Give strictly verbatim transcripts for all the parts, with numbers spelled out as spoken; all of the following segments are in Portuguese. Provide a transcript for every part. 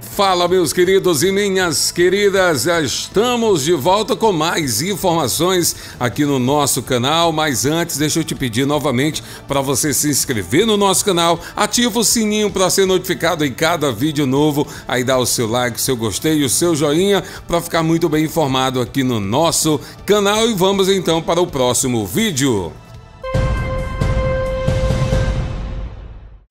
Fala, meus queridos e minhas queridas, já estamos de volta com mais informações aqui no nosso canal, mas antes deixa eu te pedir novamente para você se inscrever no nosso canal, ativa o sininho para ser notificado em cada vídeo novo, aí dá o seu like, o seu gostei, o seu joinha para ficar muito bem informado aqui no nosso canal e vamos então para o próximo vídeo.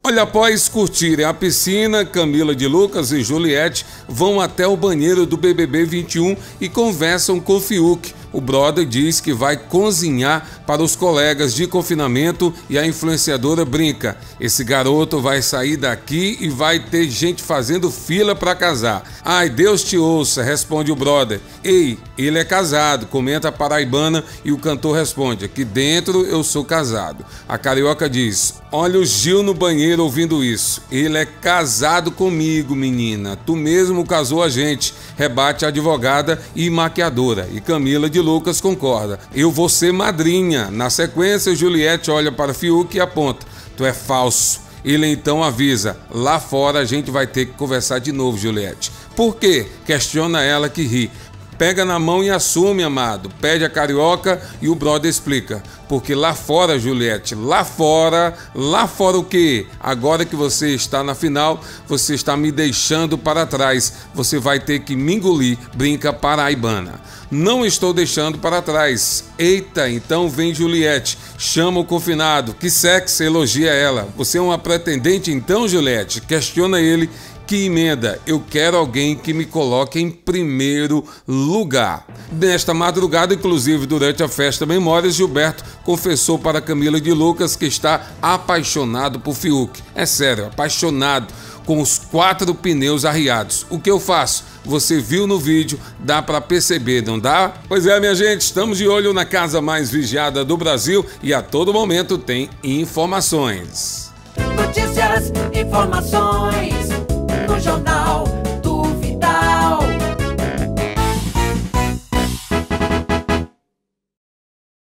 Olha, após curtirem a piscina, Camila de Lucas e Juliette vão até o banheiro do B B B vinte e um e conversam com Fiuk. O brother diz que vai cozinhar para os colegas de confinamento e a influenciadora brinca: esse garoto vai sair daqui e vai ter gente fazendo fila para casar. Ai, Deus te ouça, responde o brother. Ei, ele é casado, comenta a paraibana e o cantor responde: aqui dentro eu sou casado. A carioca diz: olha o Gil no banheiro ouvindo isso. Ele é casado comigo, menina. Tu mesmo casou a gente, rebate a advogada e maquiadora. E Camila de Lucas concorda: eu vou ser madrinha. Na sequência, Juliette olha para Fiuk e aponta: tu é falso. Ele então avisa: lá fora a gente vai ter que conversar de novo, Juliette. Por quê? Questiona ela, que ri. Pega na mão e assume, amado, pede a carioca e o brother explica: porque lá fora, Juliette, lá fora, lá fora o quê? Agora que você está na final, você está me deixando para trás, você vai ter que me engolir, brinca paraibana. Não estou deixando para trás. Eita, então vem Juliette, chama o confinado, que sexy, elogia ela. Você é uma pretendente então, Juliette? Questiona ele. Que emenda, eu quero alguém que me coloque em primeiro lugar. Nesta madrugada, inclusive durante a festa Memórias, Gilberto confessou para Camila de Lucas que está apaixonado por Fiuk. É sério, apaixonado, com os quatro pneus arriados. O que eu faço? Você viu no vídeo, dá para perceber, não dá? Pois é, minha gente, estamos de olho na casa mais vigiada do Brasil e a todo momento tem informações. Notícias, informações. Jornal.